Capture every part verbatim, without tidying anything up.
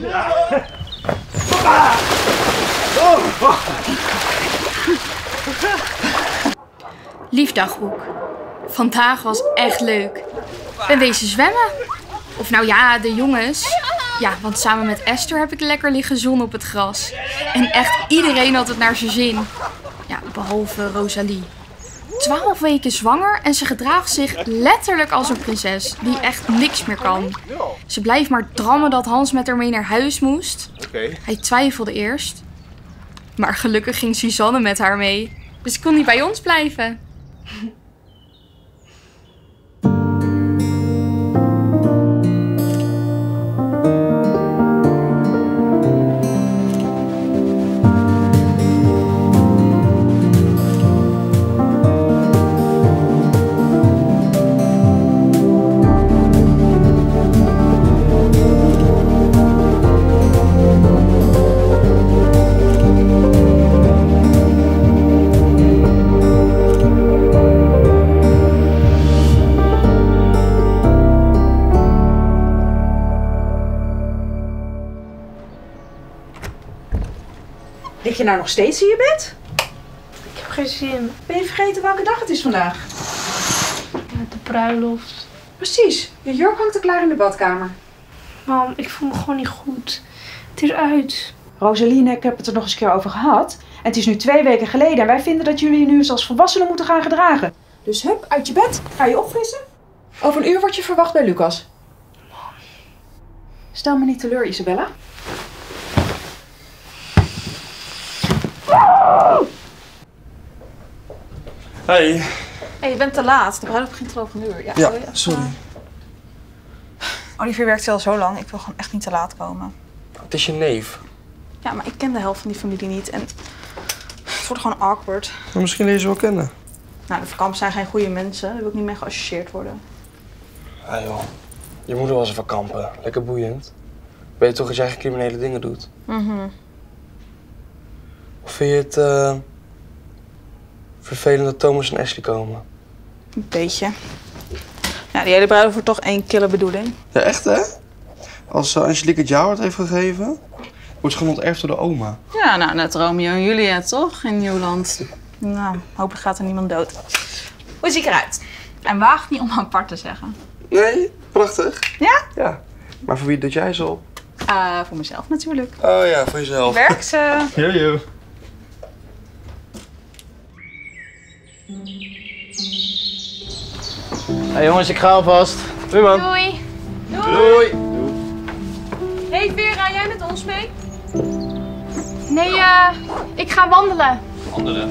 Ja. Oh. Lief dagboek. Vandaag was echt leuk. We wezen zwemmen. Of nou ja, de jongens. Ja, want samen met Esther heb ik lekker liggen zonnen op het gras. En echt iedereen had het naar zijn zin. Ja, behalve Rosalie. Twaalf weken zwanger en ze gedraagt zich letterlijk als een prinses die echt niks meer kan. Ze blijft maar drammen dat Hans met haar mee naar huis moest. Okay. Hij twijfelde eerst. Maar gelukkig ging Suzanne met haar mee. Dus kon hij bij ons blijven. Lig je nou nog steeds in je bed? Ik heb geen zin. Ben je vergeten welke dag het is vandaag? De bruiloft. Precies. Je jurk hangt er klaar in de badkamer. Mam, ik voel me gewoon niet goed. Het is uit. Rosalie en ik hebben het er nog eens een keer over gehad. En het is nu twee weken geleden en wij vinden dat jullie nu eens als volwassenen moeten gaan gedragen. Dus hup, uit je bed. Ga je opfrissen. Over een uur word je verwacht bij Lucas. Mam. Stel me niet teleur, Isabella. Hey. Hey, je bent te laat. De bruiloft begint geloof ik een uur. Ja, ja sorry. sorry. Olivier werkt al zo lang. Ik wil gewoon echt niet te laat komen. Het is je neef. Ja, maar ik ken de helft van die familie niet. En het wordt gewoon awkward. Maar misschien leer je ze wel kennen. Nou, de Van Kampen zijn geen goede mensen. Daar wil ik niet mee geassocieerd worden. Ja joh. Je moeder was een Van Kampen. Lekker boeiend. Weet je toch dat jij geen criminele dingen doet? Mhm. Of vind je het... Uh... vervelend dat Thomas en Ashley komen. Een beetje. Ja, die hele bruiloft wordt toch één kille bedoeling. Ja, echt hè? Als uh, Angelique het jou heeft gegeven, wordt ze gewoon onterfd door de oma. Ja, nou net Romeo en Julia toch? In Nieuwland. Nou, hopelijk gaat er niemand dood. Hoe zie ik eruit? En waag niet om apart te zeggen. Nee, prachtig. Ja? Ja. Maar voor wie doet jij ze op? Uh, voor mezelf natuurlijk. Oh ja, voor jezelf. Werk ze. Jojo. Hey jongens, ik ga alvast. Doei man. Doei. Doei. Doei. Hey Vera, jij met ons mee? Nee, uh, ik ga wandelen. Wandelen?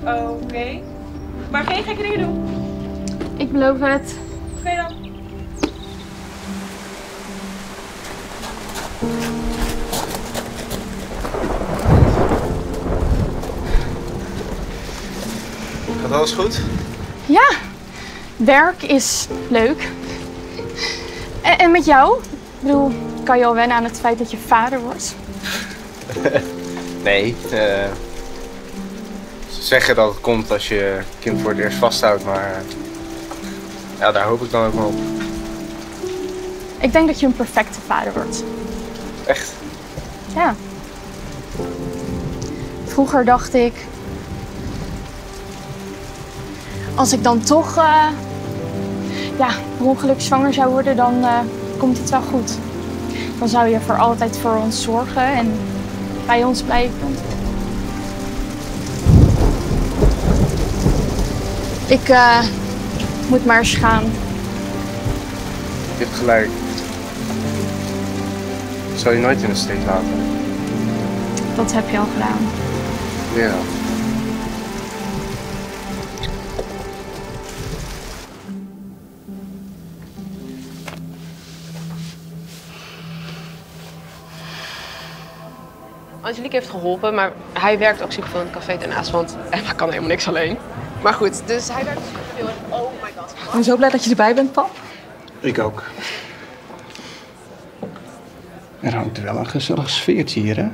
Oké. Okay. Maar geen gekke dingen doen. Ik beloof het. Oké okay dan. Gaat alles goed? Ja. Werk is leuk. En, en met jou? Ik bedoel, kan je al wennen aan het feit dat je vader wordt? Nee. Uh, ze zeggen dat het komt als je kind voor het eerst vasthoudt, maar uh, ja, daar hoop ik dan ook wel op. Ik denk dat je een perfecte vader wordt. Echt? Ja. Vroeger dacht ik... als ik dan toch uh, ja, per ongeluk zwanger zou worden, dan uh, komt het wel goed. Dan zou je voor altijd voor ons zorgen en bij ons blijven. Ik uh, moet maar eens gaan. Je hebt gelijk. Ik zou je nooit in de steek laten. Dat heb je al gedaan. Ja. Angelique heeft geholpen, maar hij werkt ook super veel in het café daarnaast, want Emma kan helemaal niks alleen. Maar goed, dus hij werkt super veel en oh my god. Ik ben zo blij dat je erbij bent, pap. Ik ook. Er hangt wel een gezellig sfeertje hier, hè?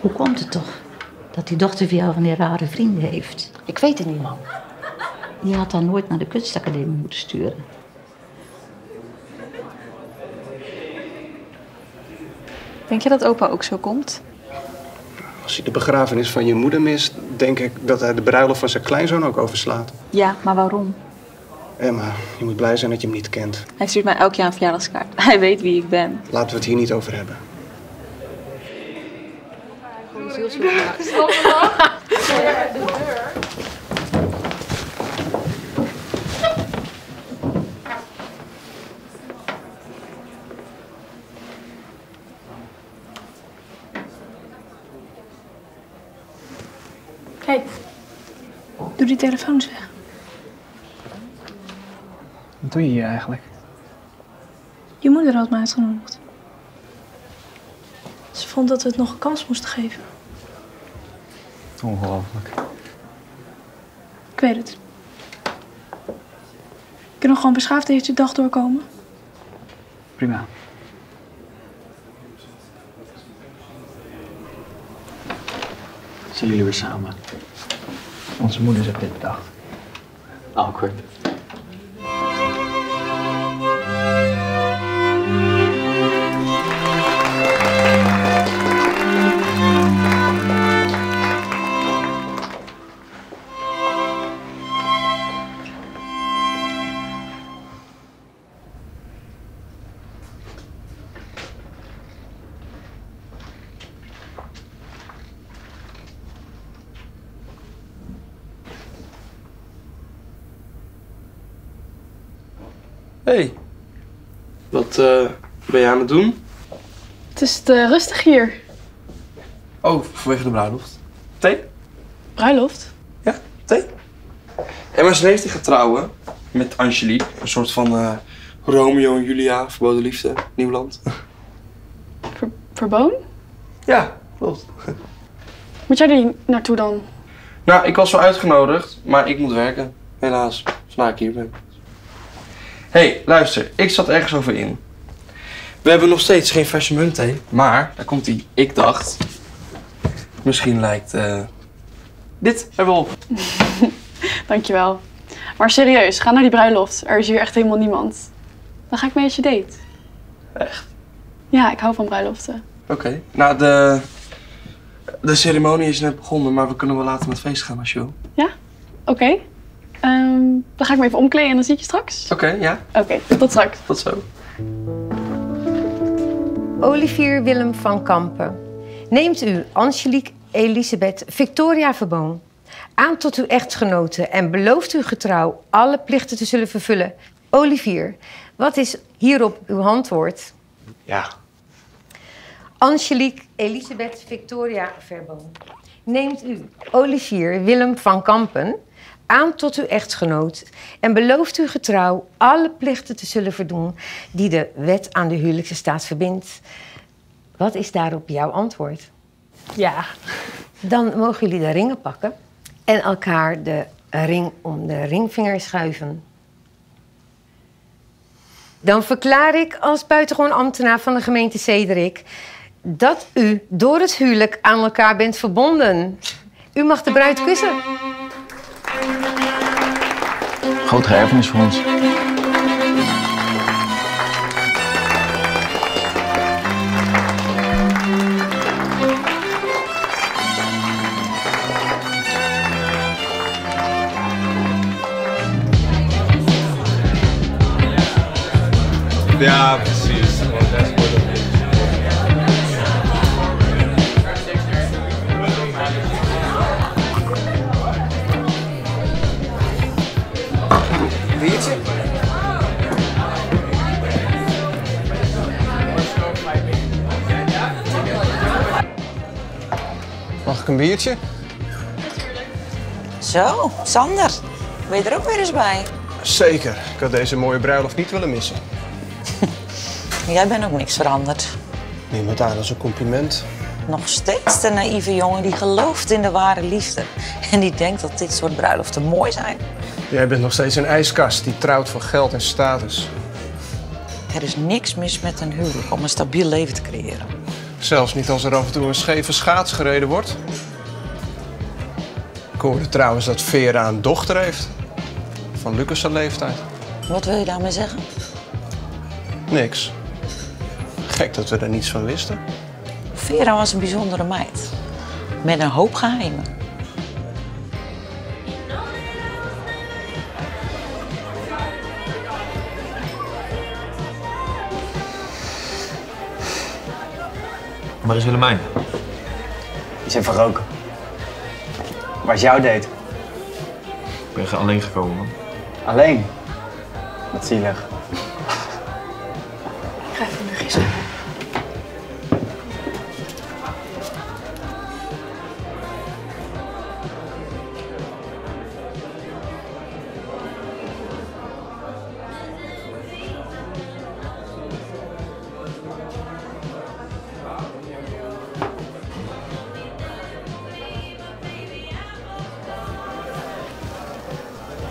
Hoe komt het toch dat die dochter veel van die rare vrienden heeft. Ik weet het niet, man. Die had haar nooit naar de kunstacademie moeten sturen. Denk je dat opa ook zo komt? Als hij de begrafenis van je moeder mist, denk ik dat hij de bruiloft van zijn kleinzoon ook overslaat. Ja, maar waarom? Emma, je moet blij zijn dat je hem niet kent. Hij stuurt mij elk jaar een verjaardagskaart. Hij weet wie ik ben. Laten we het hier niet over hebben. Kijk, doe die telefoons weg. Wat doe je hier eigenlijk? Je moeder had me uitgenodigd. Ze vond dat we het nog een kans moesten geven. Ongelooflijk. Ik weet het. Ik kan nog gewoon beschaafd deze dag doorkomen. Prima. Zijn jullie weer samen? Onze moeders hebben dit bedacht. Awkward. Hey, wat uh, ben je aan het doen? Het is te rustig hier. Oh, vanwege de bruiloft. Thee? Bruiloft? Ja, thee. Emma heeft die gaat trouwen met Angelique. Een soort van uh, Romeo en Julia, verboden liefde, Nieuwland. Ver verboden? Ja, klopt. Moet jij er naartoe dan? Nou, ik was wel uitgenodigd, maar ik moet werken. Helaas, zodra ik hier ben. Hé, hey, luister, ik zat ergens over in. We hebben nog steeds geen verse munt, hè? Maar, daar komt ie. Ik dacht, misschien lijkt uh, dit er wel op. Dankjewel. Maar serieus, ga naar die bruiloft. Er is hier echt helemaal niemand. Dan ga ik mee als je date. Echt? Ja, ik hou van bruiloften. Oké, okay. Nou, de, de ceremonie is net begonnen, maar we kunnen wel later met feest gaan als je wil. Ja, oké. Okay. Um, dan ga ik me even omkleden en dan zie ik je straks. Oké, okay, ja. Oké, okay, tot straks. Tot zo. Olivier Willem van Kampen. Neemt u Angelique Elisabeth Victoria Verboom aan tot uw echtgenote en belooft u getrouw alle plichten te zullen vervullen. Olivier, wat is hierop uw antwoord? Ja. Angelique Elisabeth Victoria Verboom. Neemt u Olivier Willem van Kampen aan tot uw echtgenoot en belooft u getrouw alle plichten te zullen voldoen die de wet aan de huwelijkse staat verbindt. Wat is daarop jouw antwoord? Ja. Dan mogen jullie de ringen pakken en elkaar de ring om de ringvinger schuiven. Dan verklaar ik als buitengewoon ambtenaar van de gemeente Cedric dat u door het huwelijk aan elkaar bent verbonden. U mag de bruid kussen. Grote erfenis voor ons. Ja, precies. Mag ik een biertje? Zo, Sander. Ben je er ook weer eens bij? Zeker. Ik had deze mooie bruiloft niet willen missen. Jij bent ook niks veranderd. Neem het aan als een compliment. Nog steeds de naïeve jongen die gelooft in de ware liefde. En die denkt dat dit soort bruiloften mooi zijn. Jij bent nog steeds een ijskast die trouwt voor geld en status. Er is niks mis met een huwelijk om een stabiel leven te creëren. Zelfs niet als er af en toe een scheve schaats gereden wordt. hoorde trouwens dat Vera een dochter heeft. Van Lucas' leeftijd. Wat wil je daarmee zeggen? Niks. Gek dat we er niets van wisten. Vera was een bijzondere meid. Met een hoop geheimen. Waar is Willemijn? Die is even roken. Waar is jouw date? Ik ben alleen gekomen, man. Alleen? Wat zielig. Ik ga even nu gissen.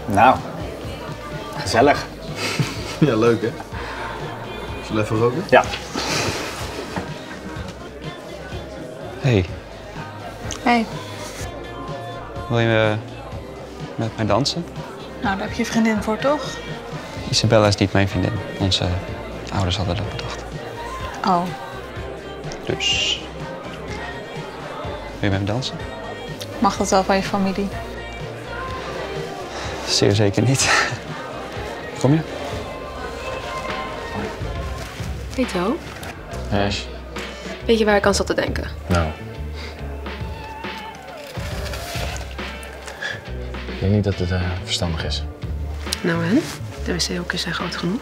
Nou, gezellig. Ja, leuk hè? Zullen we even roken? Ja. Hey. Hey. Wil je met mij dansen? Nou, daar heb je vriendin voor, toch? Isabella is niet mijn vriendin. Onze ouders hadden dat bedacht. Oh. Dus. Wil je met me dansen? Mag dat wel van je familie? Zeer zeker niet. Kom je? Hey Jo. Yes. Weet je waar ik aan zat te denken? Nou. Ik denk niet dat het uh, verstandig is. Nou en? De wc-hokjes zijn groot genoeg.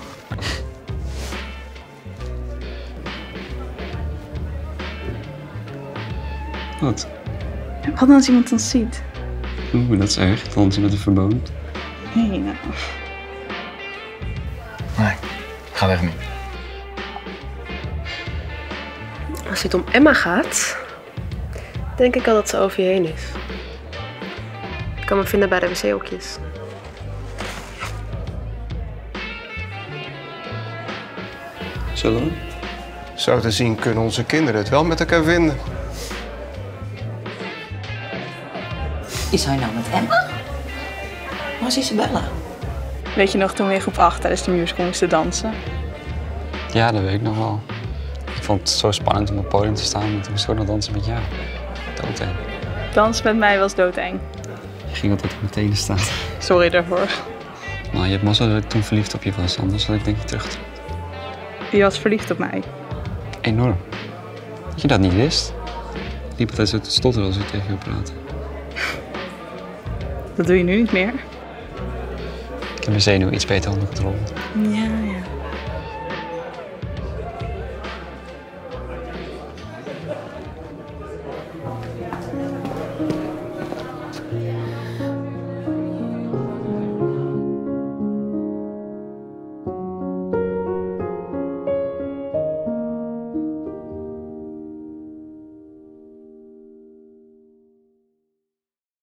Wat? Wat als iemand ons ziet? Oeh, dat is erg. Dansen met een verboom. Nee, nou. Nee, ga weg mee. Als het om Emma gaat, denk ik al dat ze over je heen is. Ik kan me vinden bij de wc-hokjes. Zullen we? Zo te zien kunnen onze kinderen het wel met elkaar vinden. Is hij nou met Emma? Waar is Isabella? Weet je nog toen we in groep acht tijdens de musical moesten dansen? Ja, dat weet ik nog wel. Ik vond het zo spannend om op het podium te staan en toen moest ik nog dansen met jou. Doodeng. Dans met mij was doodeng. Je ging altijd op mijn tenen staan. Sorry daarvoor. Nou, je hebt mazzel dat ik toen verliefd op je was, anders had ik denk ik terug. Je was verliefd op mij? Enorm. Dat je dat niet wist. Ik liep altijd zo te stotteren als ik tegen jou praatte. Dat doe je nu niet meer. Ik heb mijn zenuwen iets beter onder controle. Ja, ja.